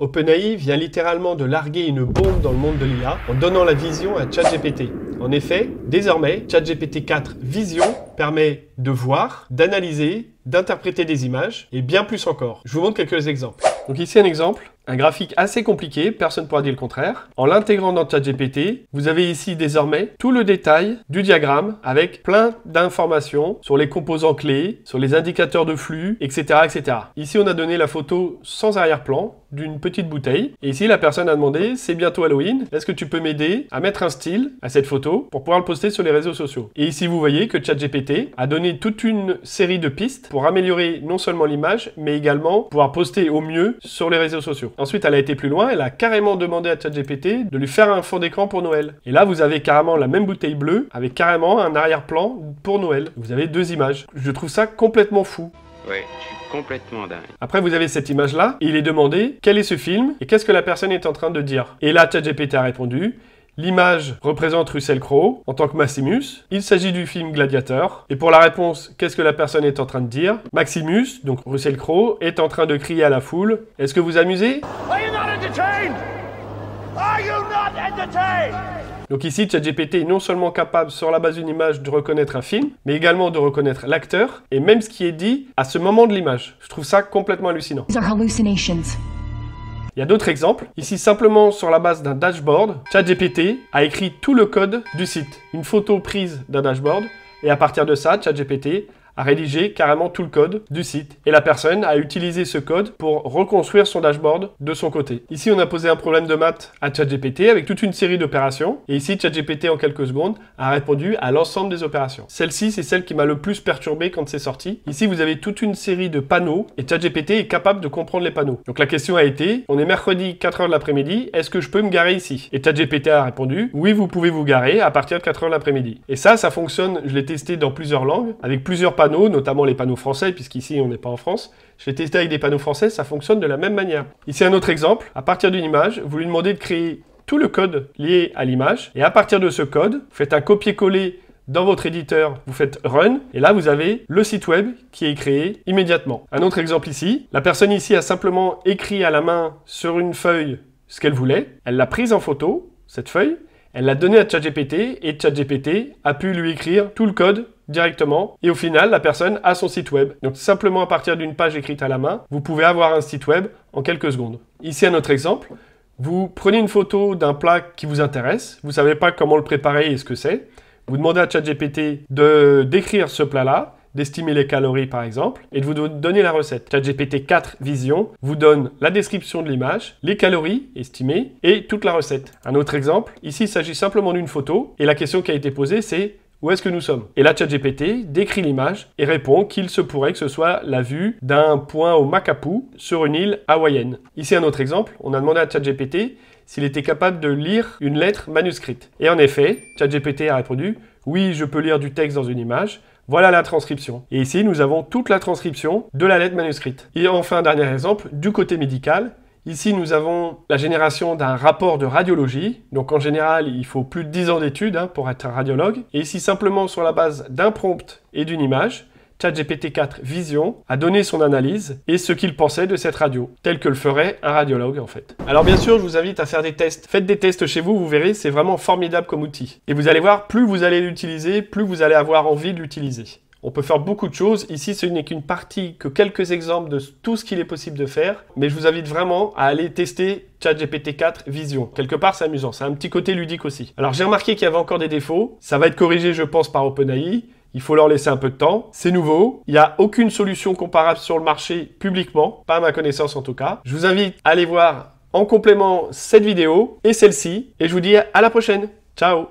OpenAI vient littéralement de larguer une bombe dans le monde de l'IA en donnant la vision à ChatGPT. En effet, désormais, ChatGPT 4 Vision permet de voir, d'analyser, d'interpréter des images et bien plus encore. Je vous montre quelques exemples. Donc ici un exemple, un graphique assez compliqué, personne ne pourra dire le contraire. En l'intégrant dans ChatGPT, vous avez ici désormais tout le détail du diagramme avec plein d'informations sur les composants clés, sur les indicateurs de flux, etc. etc. Ici on a donné la photo sans arrière-plan d'une petite bouteille. Et ici la personne a demandé, c'est bientôt Halloween, est-ce que tu peux m'aider à mettre un style à cette photo pour pouvoir le poster sur les réseaux sociaux? Et ici vous voyez que ChatGPT a donné toute une série de pistes pour améliorer non seulement l'image, mais également pouvoir poster au mieux sur les réseaux sociaux. Ensuite, elle a été plus loin, elle a carrément demandé à ChatGPT de lui faire un fond d'écran pour Noël. Et là, vous avez carrément la même bouteille bleue avec carrément un arrière-plan pour Noël. Vous avez deux images. Je trouve ça complètement fou. Ouais, je suis complètement dingue. Après, vous avez cette image-là, il est demandé quel est ce film et qu'est-ce que la personne est en train de dire. Et là, ChatGPT a répondu. L'image représente Russell Crowe en tant que Maximus. Il s'agit du film Gladiateur. Et pour la réponse, qu'est-ce que la personne est en train de dire? Maximus, donc Russell Crowe, est en train de crier à la foule. Est-ce que vous amusez? Donc ici, ChatGPT est non seulement capable, sur la base d'une image, de reconnaître un film, mais également de reconnaître l'acteur et même ce qui est dit à ce moment de l'image. Je trouve ça complètement hallucinant. Il y a d'autres exemples. Ici, simplement sur la base d'un dashboard, ChatGPT a écrit tout le code du site. Une photo prise d'un dashboard. Et à partir de ça, ChatGPT a rédigé carrément tout le code du site. Et la personne a utilisé ce code pour reconstruire son dashboard de son côté. Ici, on a posé un problème de maths à ChatGPT avec toute une série d'opérations. Et ici, ChatGPT, en quelques secondes, a répondu à l'ensemble des opérations. Celle-ci, c'est celle qui m'a le plus perturbé quand c'est sorti. Ici, vous avez toute une série de panneaux et ChatGPT est capable de comprendre les panneaux. Donc la question a été, on est mercredi 4 h de l'après-midi, est-ce que je peux me garer ici? Et ChatGPT a répondu, oui, vous pouvez vous garer à partir de 4 h de l'après-midi. Et ça fonctionne, je l'ai testé dans plusieurs langues, avec plusieurs panneaux, notamment les panneaux français, puisqu'ici on n'est pas en France. Je l'ai testé avec des panneaux français, ça fonctionne de la même manière. Ici un autre exemple, à partir d'une image, vous lui demandez de créer tout le code lié à l'image, et à partir de ce code, vous faites un copier-coller dans votre éditeur, vous faites Run, et là vous avez le site web qui est créé immédiatement. Un autre exemple ici, la personne ici a simplement écrit à la main sur une feuille ce qu'elle voulait, elle l'a prise en photo, cette feuille, elle l'a donnée à ChatGPT, et ChatGPT a pu lui écrire tout le code directement, et au final, la personne a son site web. Donc simplement à partir d'une page écrite à la main, vous pouvez avoir un site web en quelques secondes. Ici un autre exemple, vous prenez une photo d'un plat qui vous intéresse, vous ne savez pas comment le préparer et ce que c'est, vous demandez à ChatGPT de décrire ce plat-là, d'estimer les calories par exemple, et de vous donner la recette. ChatGPT 4 Vision vous donne la description de l'image, les calories estimées, et toute la recette. Un autre exemple, ici il s'agit simplement d'une photo, et la question qui a été posée c'est où est-ce que nous sommes? Et là, ChatGPT décrit l'image et répond qu'il se pourrait que ce soit la vue d'un point au Makapu sur une île hawaïenne. Ici, un autre exemple, on a demandé à ChatGPT s'il était capable de lire une lettre manuscrite. Et en effet, ChatGPT a répondu « Oui, je peux lire du texte dans une image. Voilà la transcription. » Et ici, nous avons toute la transcription de la lettre manuscrite. Et enfin, dernier exemple, du côté médical, ici, nous avons la génération d'un rapport de radiologie. Donc, en général, il faut plus de 10 ans d'études pour être un radiologue. Et ici, simplement sur la base d'un prompt et d'une image, ChatGPT 4 Vision a donné son analyse et ce qu'il pensait de cette radio, tel que le ferait un radiologue en fait. Alors bien sûr, je vous invite à faire des tests. Faites des tests chez vous, vous verrez, c'est vraiment formidable comme outil. Et vous allez voir, plus vous allez l'utiliser, plus vous allez avoir envie de l'utiliser. On peut faire beaucoup de choses. Ici, ce n'est qu'une partie, que quelques exemples de tout ce qu'il est possible de faire. Mais je vous invite vraiment à aller tester ChatGPT 4 Vision. Quelque part, c'est amusant. C'est un petit côté ludique aussi. Alors, j'ai remarqué qu'il y avait encore des défauts. Ça va être corrigé, je pense, par OpenAI. Il faut leur laisser un peu de temps. C'est nouveau. Il n'y a aucune solution comparable sur le marché publiquement. Pas à ma connaissance, en tout cas. Je vous invite à aller voir en complément cette vidéo et celle-ci. Et je vous dis à la prochaine. Ciao!